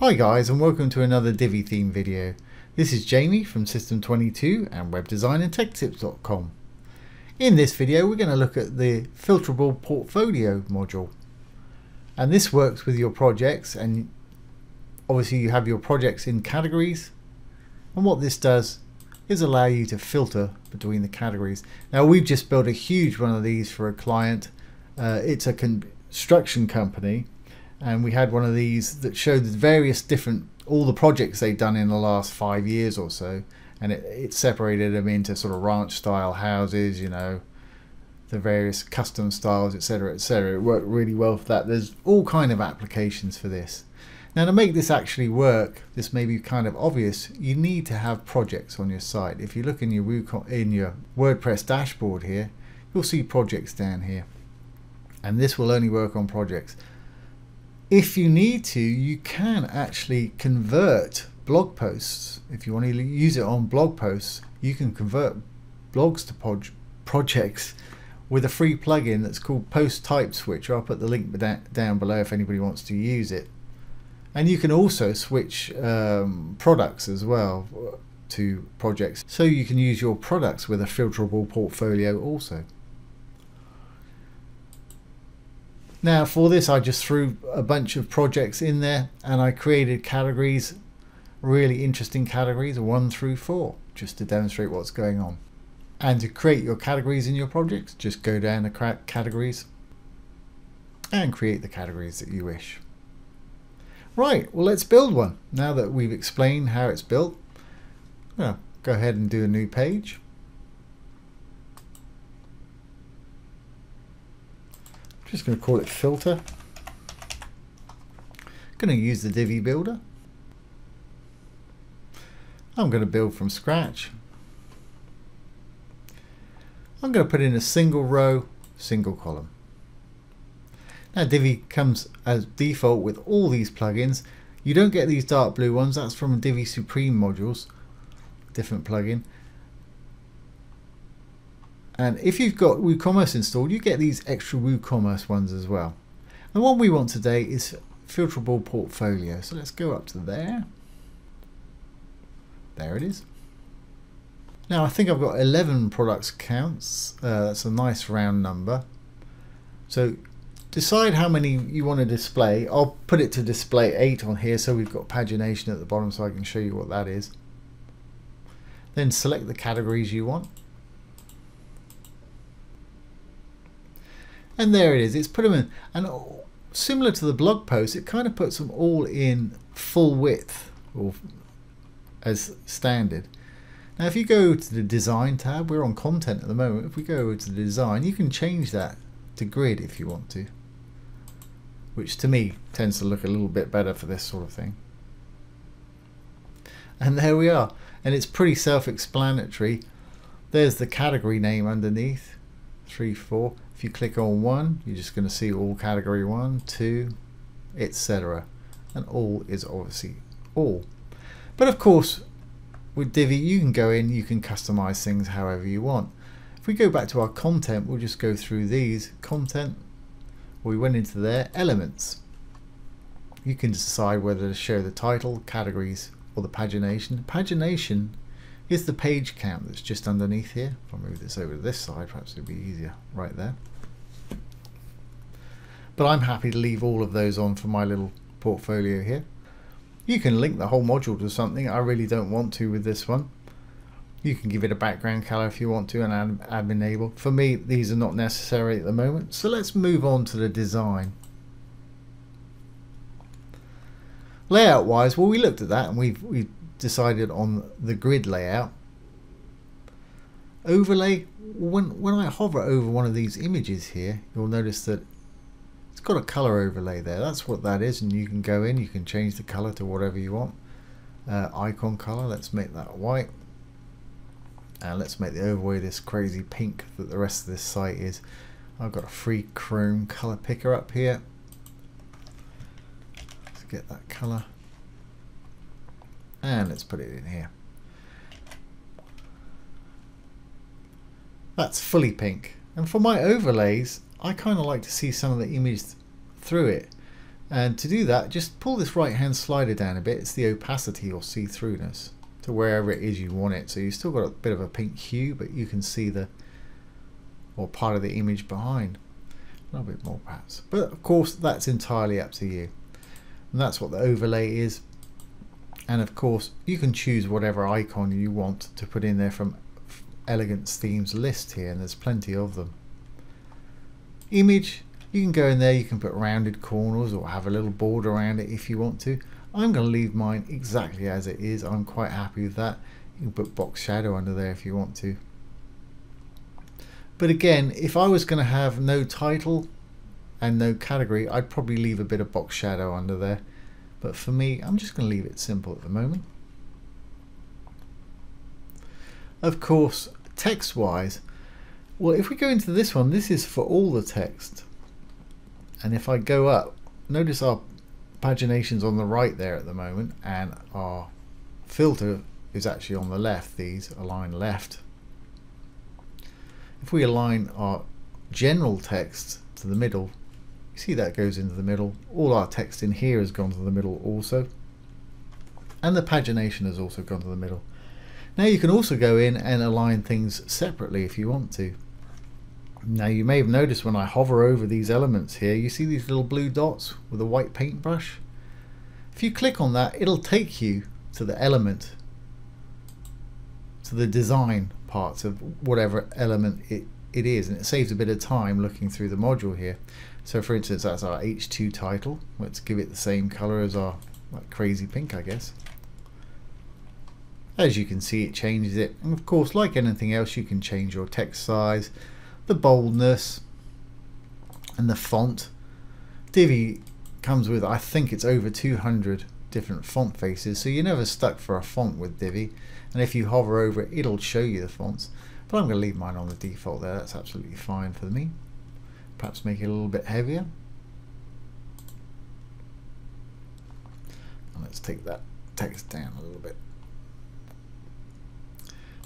Hi guys, and welcome to another Divi theme video. This is Jamie from System22 and webdesignandtechtips.com. In this video we're going to look at the filterable portfolio module, and this works with your projects, and obviously you have your projects in categories, and what this does is allow you to filter between the categories. Now we've just built a huge one of these for a client. It's a construction company, and we had one of these that showed the various different, all the projects they've done in the last 5 years or so, and it separated them into sort of ranch style houses, you know, the various custom styles, etc, etc. It worked really well for that. There's all kind of applications for this. Now to make this actually work, this may be kind of obvious, you need to have projects on your site. If you look in your WordPress dashboard here, you'll see projects down here, and this will only work on projects. If you need to, you can actually convert blog posts. If you want to use it on blog posts, you can convert blogs to projects with a free plugin that's called Post Type Switcher. I'll put the link down below if anybody wants to use it. And you can also switch products as well to projects, so you can use your products with a filterable portfolio also. Now for this, I just threw a bunch of projects in there, and I created categories, really interesting categories 1 through 4, just to demonstrate what's going on. And to create your categories in your projects, just go down to categories and create the categories that you wish. Right, well let's build one. Now that we've explained how it's built, I'm going to go ahead and do a new page. Just going to call it filter. I'm going to use the Divi builder. I'm going to build from scratch. I'm going to put in a single row, single column. Now Divi comes as default with all these plugins. You don't get these dark blue ones, that's from Divi Supreme modules, different plugin. And if you've got WooCommerce installed, you get these extra WooCommerce ones as well. The one we want today is filterable portfolio. So let's go up to there. There it is. Now I think I've got 11 products counts. That's a nice round number. So decide how many you want to display. I'll put it to display 8 on here, so we've got pagination at the bottom, so I can show you what that is. Then select the categories you want. And there it is, it's put them in. And similar to the blog post, it kind of puts them all in full width or as standard. Now if you go to the design tab, we're on content at the moment. If we go to the design, you can change that to grid if you want to, which to me tends to look a little bit better for this sort of thing. And there we are, and it's pretty self-explanatory. There's the category name underneath, 3, 4. If you click on 1, you're just going to see all category 1, 2, etc, and all is obviously all. But of course with Divi you can go in, you can customize things however you want. If we go back to our content, we'll just go through these. Content, we went into there, elements. You can decide whether to show the title, categories, or the pagination. Pagination is the page count that's just underneath here. If I move this over to this side, perhaps it'll be easier right there. But I'm happy to leave all of those on for my little portfolio here. You can link the whole module to something. I really don't want to with this one. You can give it a background color if you want to, and admin enable. For me, these are not necessary at the moment. So let's move on to the design. Layout wise, well, we looked at that, and we've decided on the grid layout. Overlay, when I hover over one of these images here, you'll notice that it's got a color overlay there. That's what that is, and you can go in, you can change the color to whatever you want. Icon color, let's make that white. And let's make the overlay this crazy pink that the rest of this site is. I've got a free Chrome color picker up here. Let's get that color. And let's put it in here. That's fully pink. And for my overlays, I kind of like to see some of the image through it. And to do that, just pull this right hand slider down a bit. It's the opacity or see-throughness to wherever it is you want it. So you've still got a bit of a pink hue, but you can see the, or part of the image behind. A little bit more perhaps. But of course, that's entirely up to you. And that's what the overlay is. And of course, you can choose whatever icon you want to put in there from Elegant Themes list here, and there's plenty of them. Image, you can go in there, you can put rounded corners or have a little border around it if you want to. I'm going to leave mine exactly as it is. I'm quite happy with that. You can put box shadow under there if you want to. But again, if I was going to have no title and no category, I'd probably leave a bit of box shadow under there. But for me, I'm just going to leave it simple at the moment. Of course, text wise, well, if we go into this one, this is for all the text. And if I go up, notice our pagination's on the right there at the moment, and our filter is actually on the left, these align left. If we align our general text to the middle, you see that goes into the middle. All our text in here has gone to the middle also. And the pagination has also gone to the middle. Now you can also go in and align things separately if you want to. Now you may have noticed when I hover over these elements here, you see these little blue dots with a white paintbrush. If you click on that, it'll take you to the element, to the design parts of whatever element it is, and it saves a bit of time looking through the module here. So for instance, that's our H2 title. Let's give it the same color as our crazy pink, I guess. As you can see, it changes it, and of course, like anything else, you can change your text size, the boldness, and the font. Divi comes with, I think it's over 200 different font faces, so you're never stuck for a font with Divi. And if you hover over it, it'll show you the fonts, but I'm going to leave mine on the default there. That's absolutely fine for me. Perhaps make it a little bit heavier, and let's take that text down a little bit.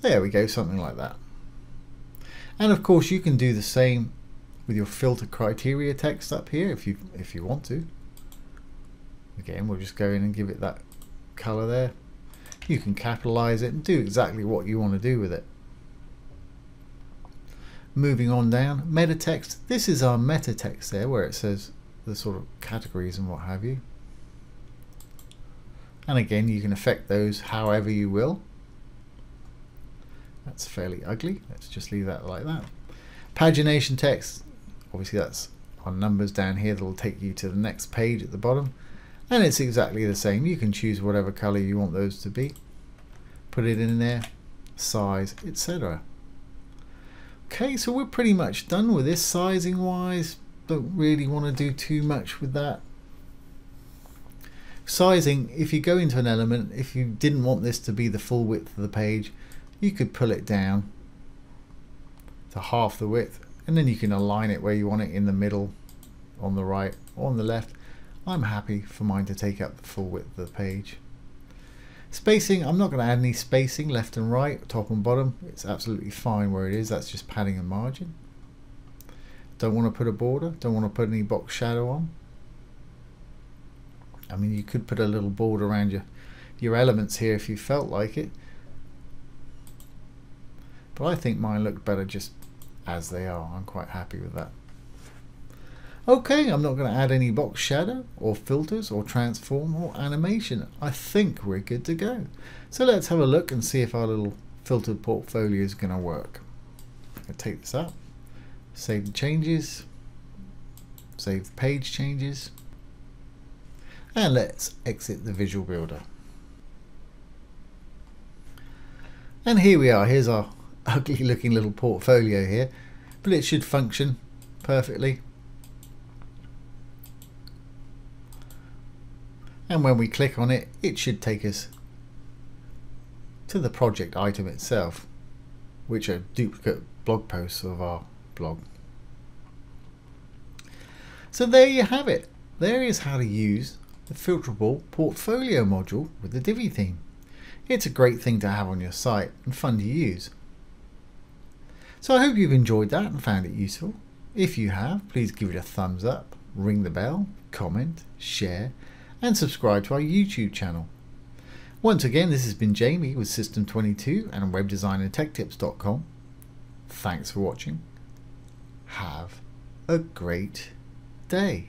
There we go, something like that. And of course, you can do the same with your filter criteria text up here if you want to. Again, we'll just go in and give it that color there. You can capitalize it and do exactly what you want to do with it. Moving on down, meta text. This is our meta text there, where it says the sort of categories and what have you. And again, you can affect those however you will. That's fairly ugly. Let's just leave that like that. Pagination text. Obviously, that's our numbers down here that will take you to the next page at the bottom. And it's exactly the same. You can choose whatever color you want those to be. Put it in there, size, etc. Okay, so we're pretty much done with this. Sizing wise, don't really want to do too much with that. Sizing, if you go into an element, if you didn't want this to be the full width of the page, you could pull it down to half the width, and then you can align it where you want it, in the middle, on the right, on the left. I'm happy for mine to take up the full width of the page. Spacing, I'm not going to add any spacing left and right, top and bottom. It's absolutely fine where it is. That's just padding and margin. Don't want to put a border, don't want to put any box shadow on. I mean, you could put a little border around your elements here if you felt like it. But I think mine look better just as they are. I'm quite happy with that. Okay, I'm not going to add any box shadow or filters or transform or animation. I think we're good to go. So let's have a look and see if our little filtered portfolio is going to work. I'm going to take this up, save the changes, save the page changes, and let's exit the visual builder. And here we are. Here's our ugly looking little portfolio here, but it should function perfectly. And when we click on it, it should take us to the project item itself, which are duplicate blog posts of our blog. So there you have it. There is how to use the filterable portfolio module with the Divi theme. It's a great thing to have on your site and fun to use. So I hope you've enjoyed that and found it useful. If you have, please give it a thumbs up. ring the bell, comment, share, and subscribe to our YouTube channel. Once again, this has been Jamie with System22 and webdesignandtechtips.com. Thanks for watching. Have a great day.